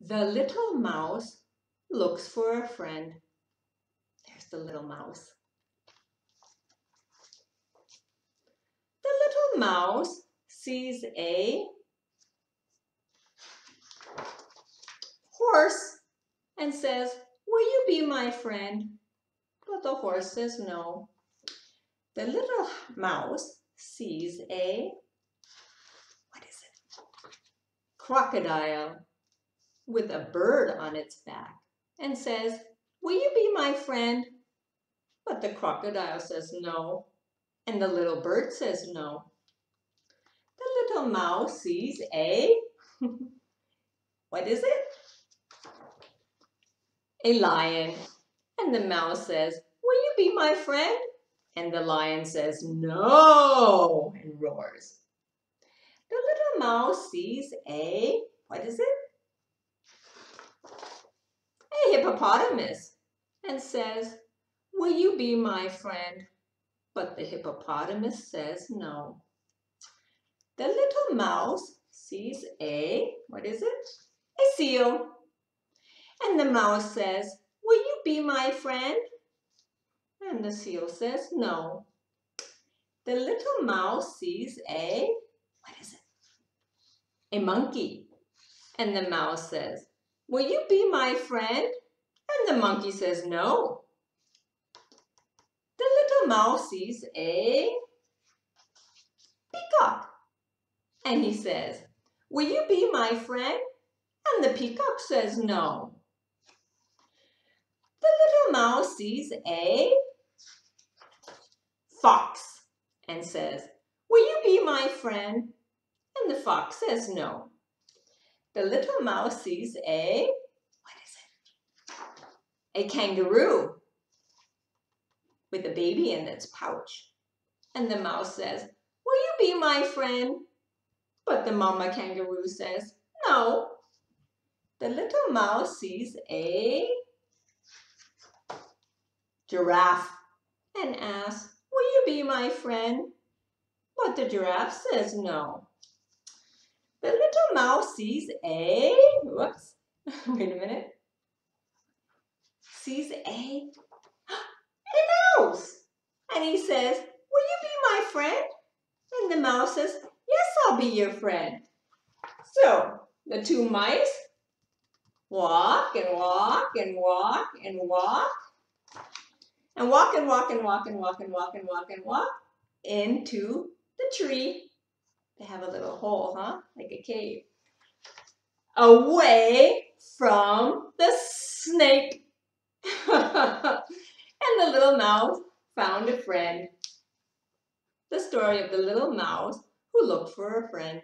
The little mouse looks for a friend. There's the little mouse. The little mouse sees a horse and says, "Will you be my friend?" But the horse says no. The little mouse sees a, what is it? Crocodile with a bird on its back and says, "Will you be my friend?" But the crocodile says no, and the little bird says no. The little mouse sees a, what is it? A lion, and the mouse says, "Will you be my friend?" And the lion says no, and roars. The little mouse sees a, what is it? A hippopotamus, and says, "Will you be my friend?" But the hippopotamus says no. The little mouse sees a, what is it? A seal, and the mouse says, "Will you be my friend?" And the seal says no. The little mouse sees a, what is it? A monkey, and the mouse says, "Will you be my friend?" And the monkey says no. The little mouse sees a peacock, and he says, "Will you be my friend?" And the peacock says no. The little mouse sees a fox and says, "Will you be my friend?" And the fox says no. The little mouse sees a, what is it? A kangaroo with a baby in its pouch. And the mouse says, "Will you be my friend?" But the mama kangaroo says no. The little mouse sees a giraffe and asks, "Will you be my friend?" But the giraffe says no. The little mouse sees a, whoops, wait a minute, sees a mouse, and he says, "Will you be my friend?" And the mouse says, "Yes, I'll be your friend." So the two mice walk and walk and walk and walk and walk and walk and walk and walk and walk and walk and walk into the tree. They have a little hole, huh? Like a cave. Away from the snake. And the little mouse found a friend. The story of the little mouse who looked for a friend.